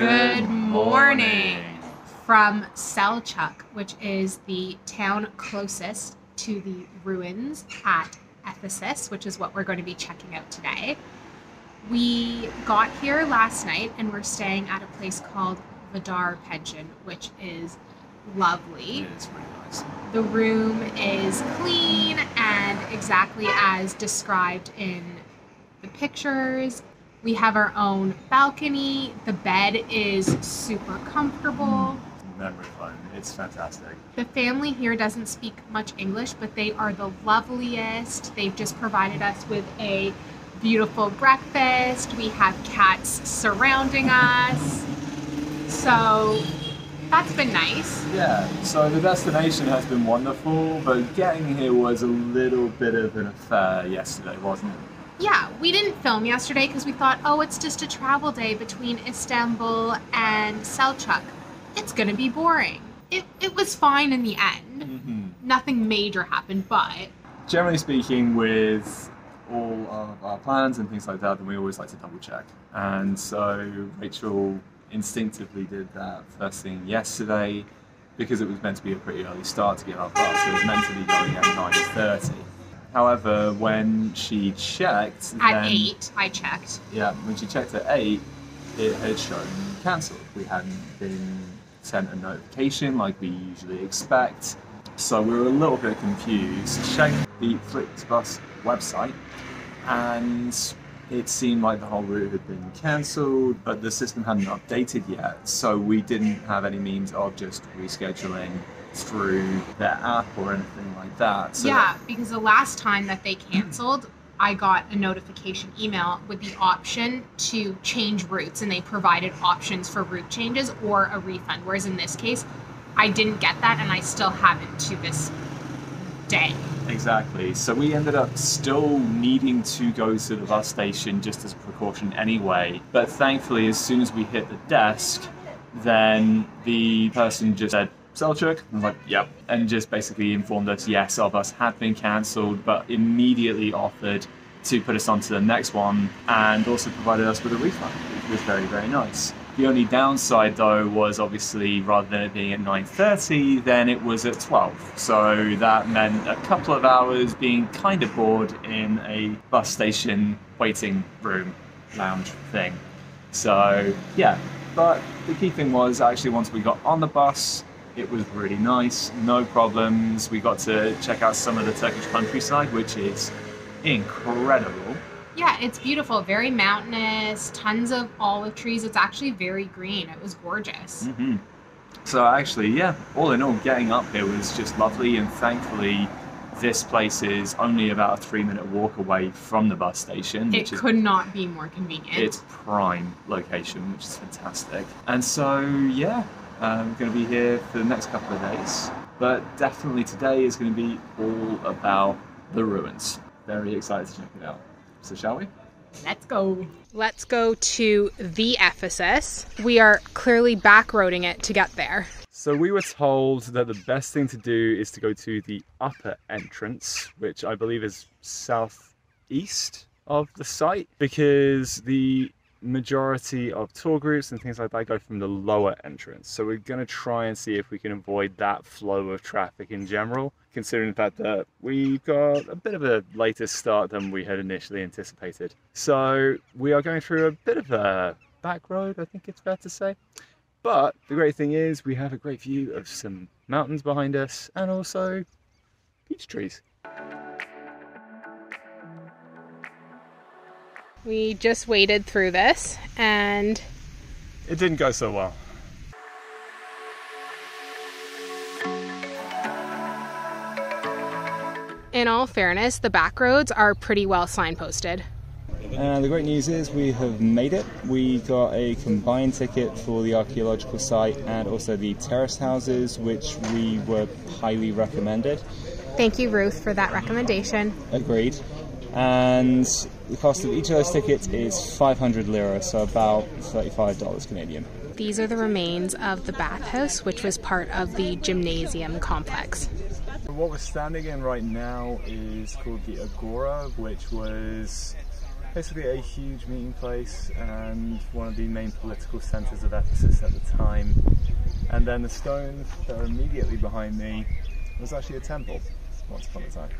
Good morning from Selçuk, which is the town closest to the ruins at Ephesus, which is what we're going to be checking out today. We got here last night and we're staying at a place called Vidar Pension, which is lovely. It's pretty nice. The room is clean and exactly as described in the pictures. We have our own balcony. The bed is super comfortable. Memory fun. It's fantastic. The family here doesn't speak much English, but they are the loveliest. They've just provided us with a beautiful breakfast. We have cats surrounding us. So that's been nice. Yeah, so the destination has been wonderful, but getting here was a little bit of an affair yesterday, wasn't it? Yeah, we didn't film yesterday because we thought, oh, it's just a travel day between Istanbul and Selçuk. It's going to be boring. It was fine in the end. Mm-hmm. Nothing major happened, but... Generally speaking, with all of our plans and things like that, then we always like to double check. And so Rachel instinctively did that first thing yesterday because it was meant to be a pretty early start to get our class. So it was meant to be going at 9:30. However, when she checked... At 8, I checked. Yeah, when she checked at 8, it had shown cancelled. We hadn't been sent a notification like we usually expect, so we were a little bit confused. Checked the Flixbus website, and it seemed like the whole route had been cancelled, but the system hadn't updated yet, so we didn't have any means of just rescheduling through their app or anything like that. So yeah, because the last time that they cancelled, I got a notification email with the option to change routes, and they provided options for route changes or a refund, whereas in this case, I didn't get that, and I still haven't to this day. Exactly. So we ended up still needing to go to the bus station just as a precaution anyway, but thankfully, as soon as we hit the desk, then the person just said, Selçuk? I was like, yep. And just basically informed us, yes, our bus had been cancelled, but immediately offered to put us onto the next one and also provided us with a refund, which was very, very nice. The only downside, though, was obviously rather than it being at 9:30, then it was at 12. So that meant a couple of hours being kind of bored in a bus station waiting room lounge thing. So, yeah. But the key thing was, actually, once we got on the bus, it was really nice, no problems. We got to check out some of the Turkish countryside, which is incredible. Yeah, it's beautiful, very mountainous, tons of olive trees. It's actually very green. It was gorgeous. Mm-hmm. So actually, yeah, all in all, getting up here was just lovely, and thankfully this place is only about a 3-minute walk away from the bus station. It could not be more convenient. It's prime location, which is fantastic. And so, yeah. I'm going to be here for the next couple of days, but definitely today is going to be all about the ruins. Very excited to check it out. So shall we? Let's go. Let's go to the Ephesus. We are clearly back-roading it to get there. So we were told that the best thing to do is to go to the upper entrance, which I believe is southeast of the site, because the majority of tour groups and things like that go from the lower entrance. So we're going to try and see if we can avoid that flow of traffic in general, considering the fact that we got a bit of a later start than we had initially anticipated. So we are going through a bit of a back road, I think it's fair to say. But the great thing is we have a great view of some mountains behind us and also peach trees. We just waded through this and it didn't go so well. In all fairness, the back roads are pretty well signposted. And the great news is we have made it. We got a combined ticket for the archaeological site and also the terrace houses, which we were highly recommended. Thank you, Ruth, for that recommendation. Agreed. And the cost of each of those tickets is 500 lira, so about $35 Canadian. These are the remains of the bathhouse, which was part of the gymnasium complex. What we're standing in right now is called the Agora, which was basically a huge meeting place and one of the main political centres of Ephesus at the time. And then the stones that are immediately behind me was actually a temple once upon a time.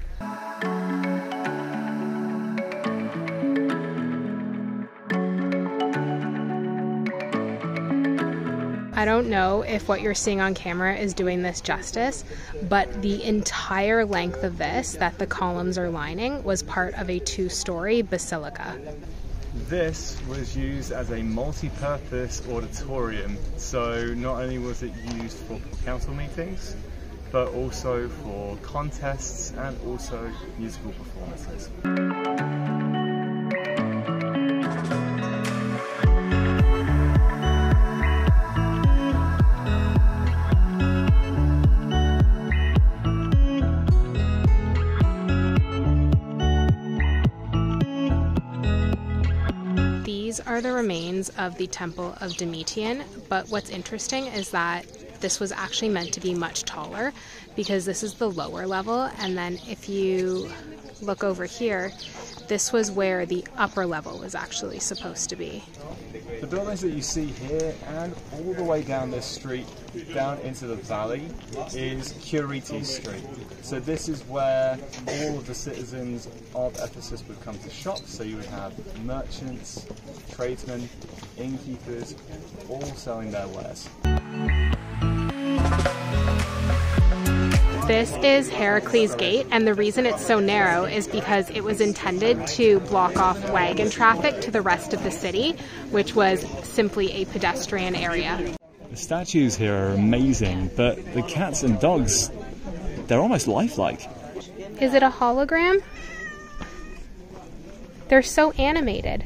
I don't know if what you're seeing on camera is doing this justice, but the entire length of this, that the columns are lining, was part of a two-story basilica. This was used as a multi-purpose auditorium, so not only was it used for council meetings, but also for contests and also musical performances. Are the remains of the temple of Domitian, but what's interesting is that this was actually meant to be much taller because this is the lower level, and then if you look over here, this was where the upper level was actually supposed to be. The buildings that you see here and all the way down this street down into the valley is Curiti Street. So this is where all of the citizens of Ephesus would come to shop. So you would have merchants, tradesmen, innkeepers, all selling their wares. This is Heracles Gate, and the reason it's so narrow is because it was intended to block off wagon traffic to the rest of the city, which was simply a pedestrian area. The statues here are amazing, but the cats and dogs, they're almost lifelike. Is it a hologram? They're so animated.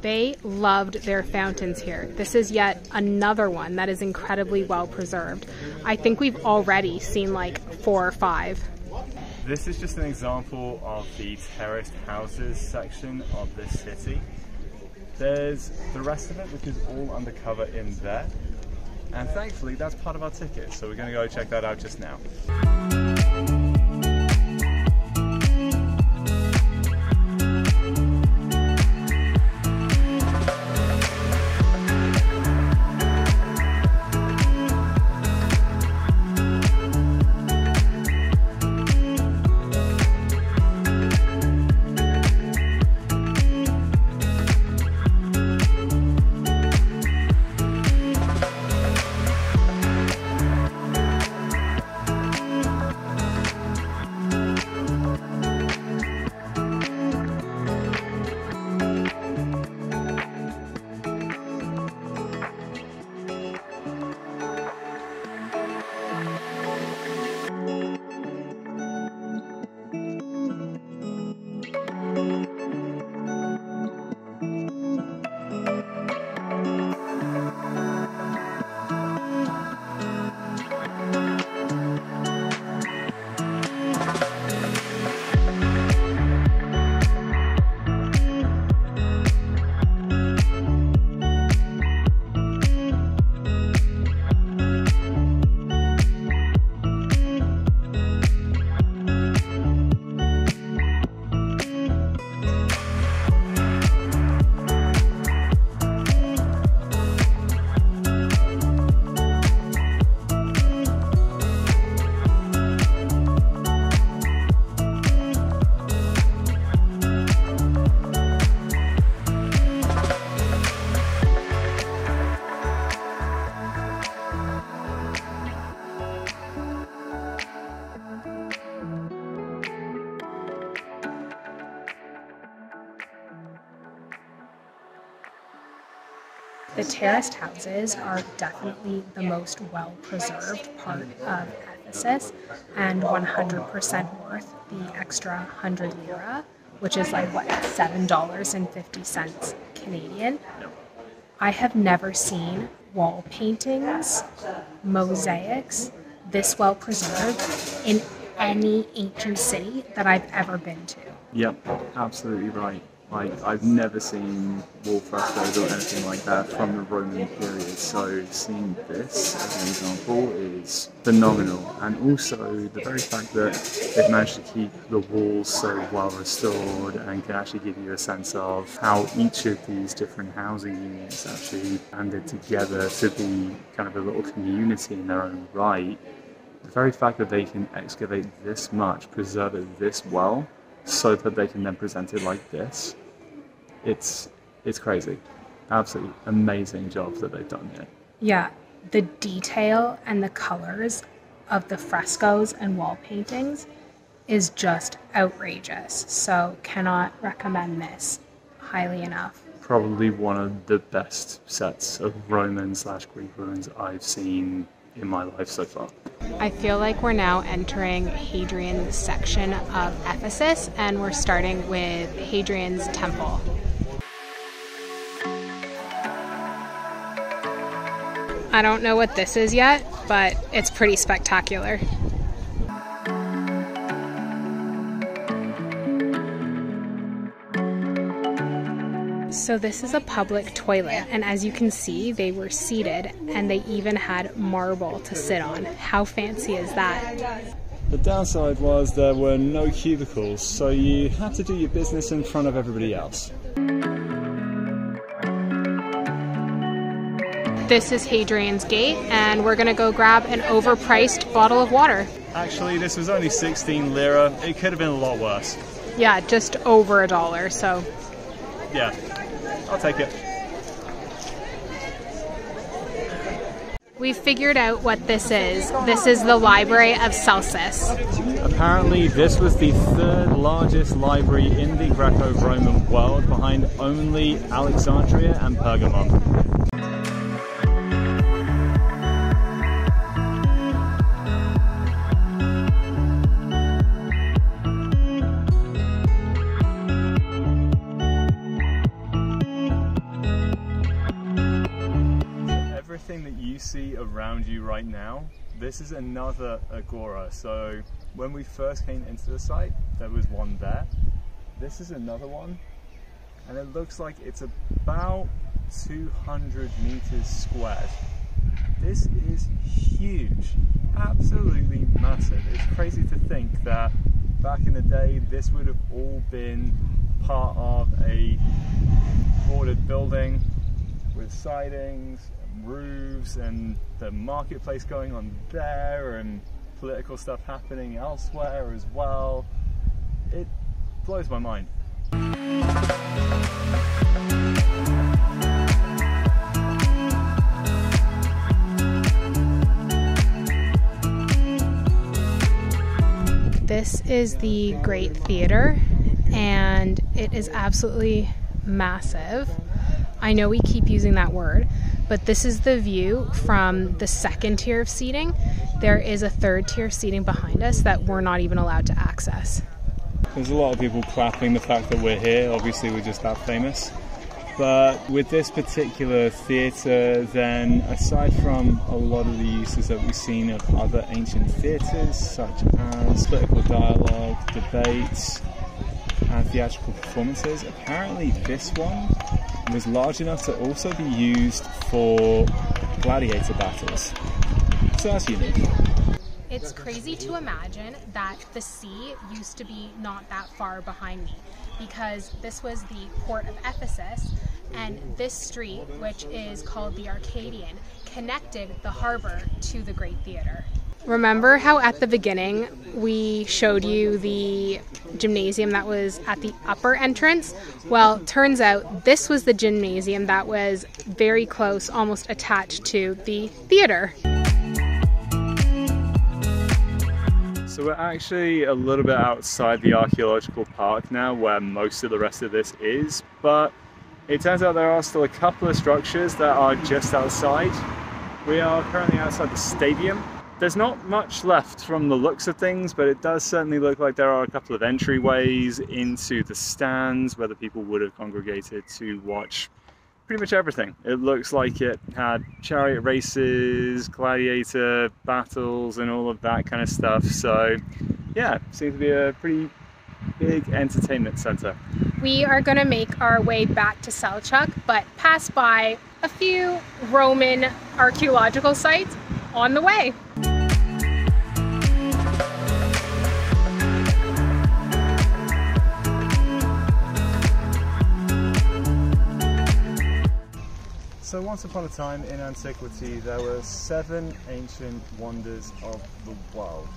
They loved their fountains here. This is yet another one that is incredibly well preserved. I think we've already seen like 4 or 5. This is just an example of the Terrace Houses section of this city. There's the rest of it, which is all undercover in there. And thankfully, that's part of our ticket. So we're gonna go check that out just now. The terraced houses are definitely the most well-preserved part of Ephesus and 100% worth the extra 100 lira, which is like, what, $7.50 Canadian. I have never seen wall paintings, mosaics, this well-preserved in any ancient city that I've ever been to. Yep, absolutely right. I've never seen wall frescoes or anything like that from the Roman period, so seeing this as an example is phenomenal. And also the very fact that they've managed to keep the walls so well restored and can actually give you a sense of how each of these different housing units actually banded together to be kind of a little community in their own right. The very fact that they can excavate this much, preserve it this well, so that they can then present it like this, it's crazy. Absolutely amazing job that they've done here. Yeah, the detail and the colors of the frescoes and wall paintings is just outrageous. So cannot recommend this highly enough. Probably one of the best sets of Roman/Greek ruins I've seen in my life so far. I feel like we're now entering Hadrian's section of Ephesus, and we're starting with Hadrian's temple. I don't know what this is yet, but it's pretty spectacular. So this is a public toilet, and as you can see, they were seated, and they even had marble to sit on. How fancy is that? The downside was there were no cubicles, so you had to do your business in front of everybody else. This is Hadrian's Gate, and we're gonna go grab an overpriced bottle of water. Actually, this was only 16 lira. It could have been a lot worse. Yeah, just over a dollar, so. Yeah. I'll take it. We figured out what this is. This is the Library of Celsus. Apparently this was the third largest library in the Greco-Roman world, behind only Alexandria and Pergamon. Around you right now, this is another Agora. So when we first came into the site, there was one there. This is another one, and it looks like it's about 200 meters squared. This is huge, absolutely massive. It's crazy to think that back in the day, this would have all been part of a boarded building with sidings, roofs, and the marketplace going on there, and political stuff happening elsewhere as well. It blows my mind. This is the Great Theater, and it is absolutely massive. I know we keep using that word, but this is the view from the second tier of seating. There is a third tier of seating behind us that we're not even allowed to access. There's a lot of people clapping the fact that we're here. Obviously we're just that famous. But with this particular theatre, then, aside from a lot of the uses that we've seen of other ancient theatres, such as political dialogue, debates, and theatrical performances, apparently this one was large enough to also be used for gladiator battles. So that's unique. It's crazy to imagine that the sea used to be not that far behind me, because this was the port of Ephesus, and this street, which is called the Arcadian, connected the harbour to the Great Theatre. Remember how at the beginning we showed you the gymnasium that was at the upper entrance? Well, turns out this was the gymnasium that was very close, almost attached to the theater. So we're actually a little bit outside the archaeological park now, where most of the rest of this is, but it turns out there are still a couple of structures that are just outside. We are currently outside the stadium. There's not much left from the looks of things, but it does certainly look like there are a couple of entryways into the stands where the people would have congregated to watch pretty much everything. It looks like it had chariot races, gladiator battles, and all of that kind of stuff. So yeah, seems to be a pretty big entertainment center. we are going to make our way back to Selçuk, but pass by a few Roman archaeological sites on the way. So once upon a time in antiquity, there were 7 ancient wonders of the world,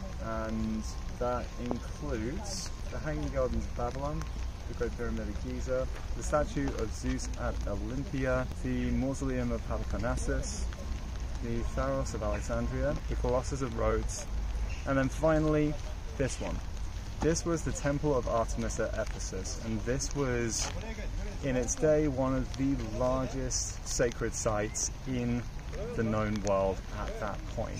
and that includes the Hanging Gardens of Babylon, the Great Pyramid of Giza, the statue of Zeus at Olympia, the Mausoleum of Halicarnassus, the Pharos of Alexandria, the Colossus of Rhodes, and then finally this one. This was the Temple of Artemis at Ephesus, and this was, in its day, one of the largest sacred sites in the known world at that point.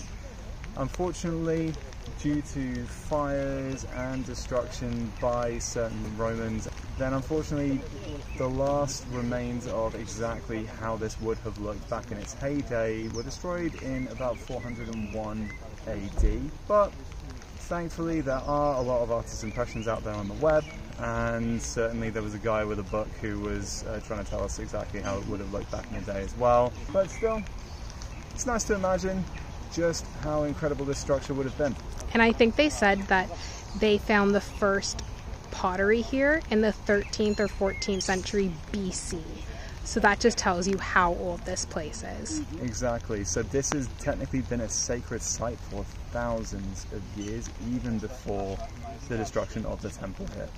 Unfortunately, due to fires and destruction by certain Romans, then unfortunately the last remains of exactly how this would have looked back in its heyday were destroyed in about 401 AD. But thankfully there are a lot of artist impressions out there on the web, and certainly there was a guy with a book who was trying to tell us exactly how it would have looked back in the day as well. But still, it's nice to imagine just how incredible this structure would have been. And I think they said that they found the first pottery here in the 13th or 14th century BC. So that just tells you how old this place is. Exactly. So this has technically been a sacred site for thousands of years, even before the destruction of the temple here.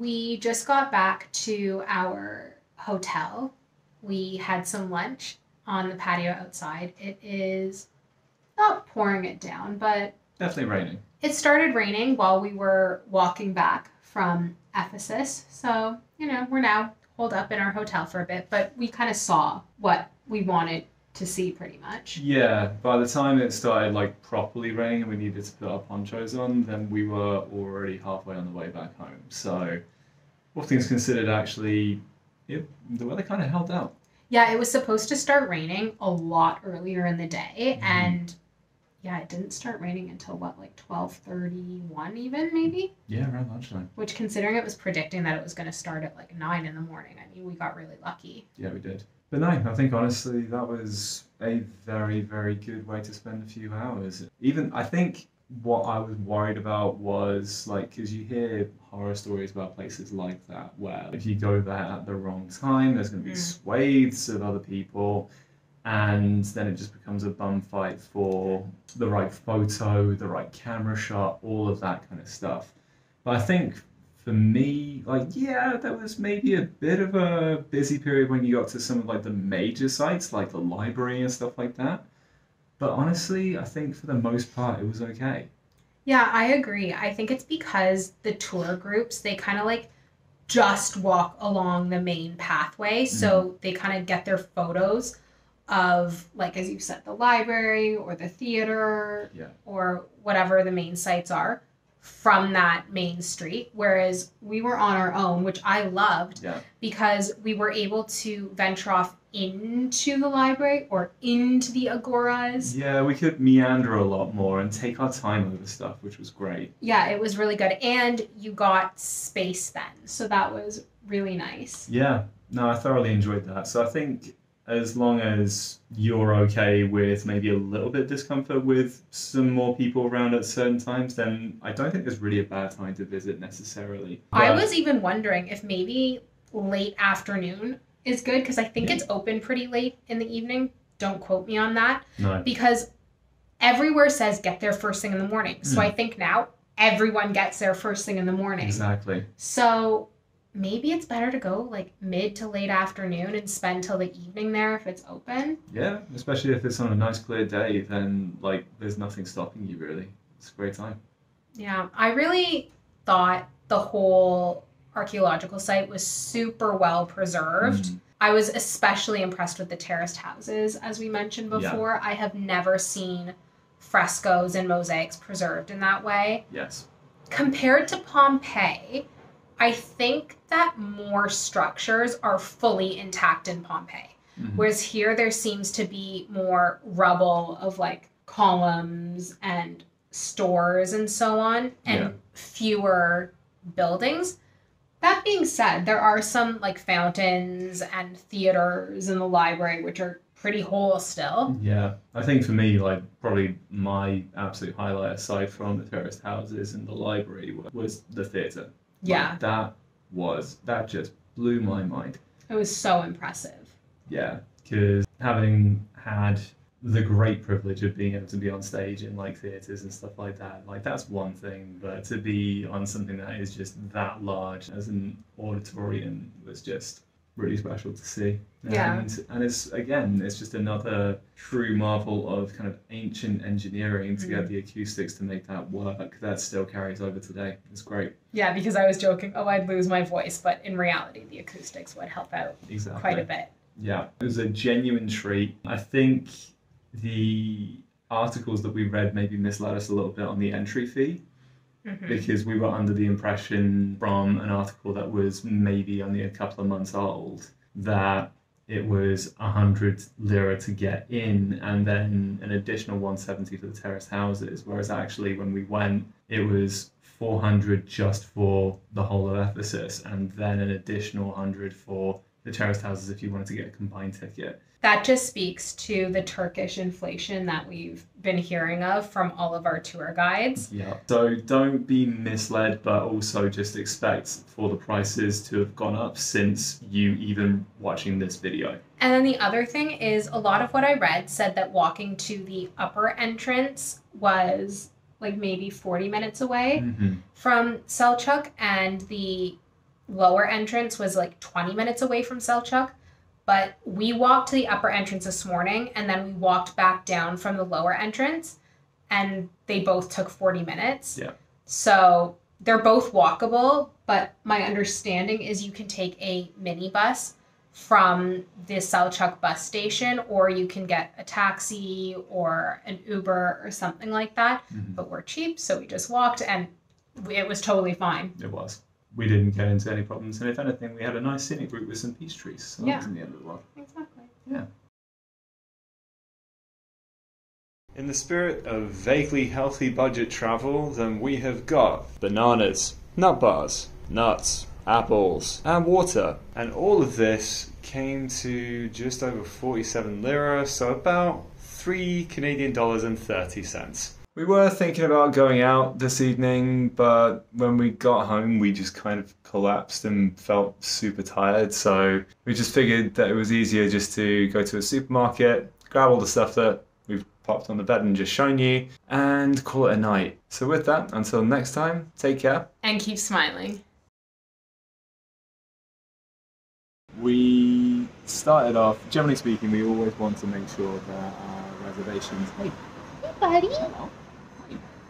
We just got back to our hotel. We had some lunch on the patio outside. It is not pouring it down, but definitely raining. It started raining while we were walking back from Ephesus. So, we're now holed up in our hotel for a bit, but we kind of saw what we wanted to see pretty much. Yeah, by the time it started properly raining and we needed to put our ponchos on, then we were already halfway on the way back home. So, all things considered, actually, the weather kind of held out. Yeah, it was supposed to start raining a lot earlier in the day, and yeah, it didn't start raining until what, 12:31 even, maybe? Yeah, around lunchtime. Which, considering it was predicting that it was going to start at 9 in the morning, I mean, we got really lucky. Yeah, we did. But no, I think honestly that was a very, very good way to spend a few hours. Even, I think what I was worried about was, because you hear horror stories about places like that, where if you go there at the wrong time, there's going to be swathes of other people, and then it just becomes a bum fight for the right photo, the right camera shot, all of that kind of stuff. But I think for me, yeah, there was maybe a bit of a busy period when you got to some of the major sites, like the library and stuff like that. But honestly, I think for the most part, it was okay. Yeah, I agree. I think it's because the tour groups, they kind of just walk along the main pathway. So they kind of get their photos of, as you said, the library or the theater or whatever the main sites are from that main street. Whereas we were on our own, which I loved because we were able to venture off into the library or into the agoras. Yeah, we could meander a lot more and take our time over stuff, which was great. Yeah, it was really good. And you got space then, so that was really nice. Yeah, no, I thoroughly enjoyed that. So I think as long as you're okay with maybe a little bit of discomfort with some more people around at certain times, then I don't think there's really a bad time to visit necessarily. But I was even wondering if maybe late afternoon is good, because I think it's open pretty late in the evening. Don't quote me on that. No. Because everywhere says get there first thing in the morning. So I think now everyone gets there first thing in the morning. Exactly. So maybe it's better to go mid to late afternoon and spend till the evening there if it's open. Yeah, especially if it's on a nice clear day, then there's nothing stopping you really. It's a great time. Yeah, I really thought the whole archaeological site was super well preserved. I was especially impressed with the terraced houses, as we mentioned before. I have never seen frescoes and mosaics preserved in that way. Yes. Compared to Pompeii, I think that more structures are fully intact in Pompeii. Mm-hmm. Whereas here there seems to be more rubble of like columns and stores and so on, and fewer buildings. That being said, there are some like fountains and theaters in the library which are pretty whole still. Yeah. I think for me, like, probably my absolute highlight aside from the terraced houses and the library was the theatre. Yeah. Like, that just blew my mind. It was so impressive. Yeah, because having had the great privilege of being able to be on stage in like theatres and stuff like that, like that's one thing, but to be on something that is just that large as an auditorium was just really special to see. Yeah. And it's, again, it's just another true marvel of kind of ancient engineering to get the acoustics to make that work. That still carries over today. It's great. Yeah, because I was joking, oh, I'd lose my voice, but in reality, the acoustics would help out quite a bit. Yeah, it was a genuine treat. I think the articles that we read maybe misled us a little bit on the entry fee, because we were under the impression from an article that was maybe only a couple of months old that it was 100 lira to get in and then an additional 170 for the terraced houses, whereas actually when we went it was 400 just for the whole of Ephesus and then an additional 100 for the terraced houses if you wanted to get a combined ticket. That just speaks to the Turkish inflation that we've been hearing of from all of our tour guides. Yeah, so don't be misled, but also just expect for the prices to have gone up since you even watching this video. And then the other thing is a lot of what I read said that walking to the upper entrance was like maybe 40 minutes away from Selçuk, and the lower entrance was like 20 minutes away from Selçuk. But we walked to the upper entrance this morning and then we walked back down from the lower entrance and they both took 40 minutes. Yeah. So they're both walkable, but my understanding is you can take a minibus from the Selçuk bus station or you can get a taxi or an Uber or something like that. Mm-hmm. But we're cheap, so we just walked and it was totally fine. It was. We didn't get into any problems, and if anything, we had a nice scenic route with some peach trees, so that was in the end of the world. Exactly. Yeah. In the spirit of vaguely healthy budget travel, then we have got bananas, nut bars, nuts, apples, and water. And all of this came to just over 47 lira, so about $3.30. We were thinking about going out this evening, but when we got home, we just kind of collapsed and felt super tired. So we just figured that it was easier just to go to a supermarket, grab all the stuff that we've popped on the bed and just shown you, and call it a night. So with that, until next time, take care. And keep smiling. We started off, generally speaking, we always want to make sure that our reservations... Hey, buddy. Hello.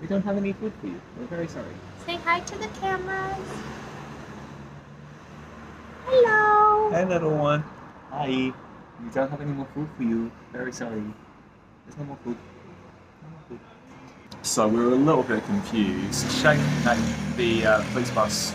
We don't have any food for you. We're very sorry. Say hi to the cameras. Hello. Hey, little one. Hi. We don't have any more food for you. Very sorry. There's no more food. No more food. So we were a little bit confused. Check the Flixbus.